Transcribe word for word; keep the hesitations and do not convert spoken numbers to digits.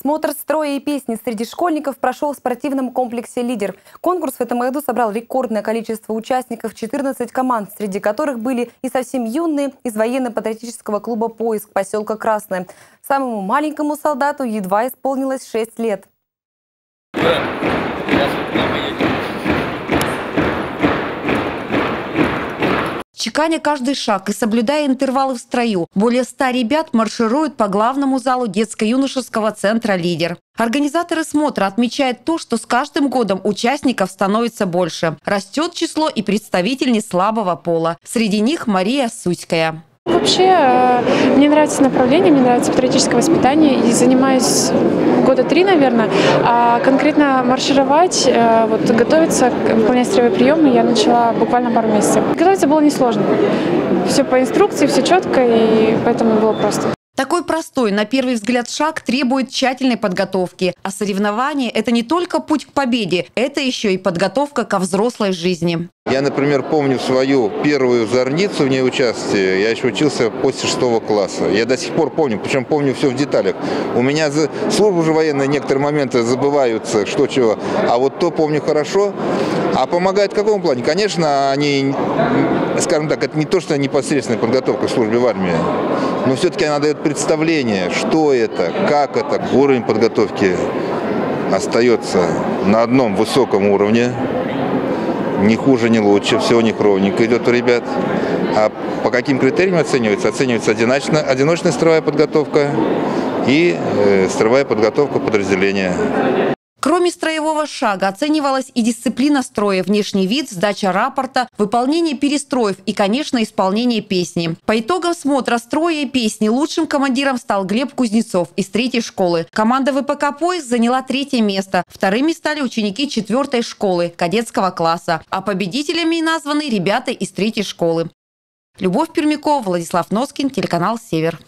Смотр строя и песни среди школьников прошел в спортивном комплексе «Лидер». Конкурс в этом году собрал рекордное количество участников – четырнадцать команд, среди которых были и совсем юные из военно-патриотического клуба «Поиск» поселка Красное. Самому маленькому солдату едва исполнилось шесть лет. Чеканя каждый шаг и соблюдая интервалы в строю, более ста ребят маршируют по главному залу детско-юношеского центра «Лидер». Организаторы смотра отмечают то, что с каждым годом участников становится больше. Растет число и представительниц слабого пола. Среди них Мария Суськая. Вообще, мне нравится направление, мне нравится патриотическое воспитание и занимаюсь года три, наверное. А конкретно маршировать, вот, готовиться, выполнять строевые приемы я начала буквально пару месяцев. Готовиться было несложно. Все по инструкции, все четко, и поэтому было просто. Такой простой, на первый взгляд, шаг требует тщательной подготовки. А соревнования – это не только путь к победе, это еще и подготовка ко взрослой жизни. Я, например, помню свою первую зорницу, в ней участие. Я еще учился после шестого класса. Я до сих пор помню, причем помню все в деталях. У меня за службу же военные некоторые моменты забываются, что чего. А вот то помню хорошо. А помогает в каком плане? Конечно, они, скажем так, это не то, что непосредственная подготовка к службе в армии. Но все-таки она дает представление, что это, как это. Уровень подготовки остается на одном высоком уровне. Ни хуже, ни лучше. Все у них ровненько идет у ребят. А по каким критериям оценивается? Оценивается одиночная, одиночная строевая подготовка и э, строевая подготовка подразделения. Кроме строевого шага оценивалась и дисциплина строя, внешний вид, сдача рапорта, выполнение перестроев и, конечно, исполнение песни. По итогам смотра строя и песни лучшим командиром стал Глеб Кузнецов из третьей школы. Команда ВПК «Поиск» заняла третье место. Вторыми стали ученики четвертой школы кадетского класса. А победителями названы ребята из третьей школы. Любовь Пермяков, Владислав Носкин, телеканал «Север».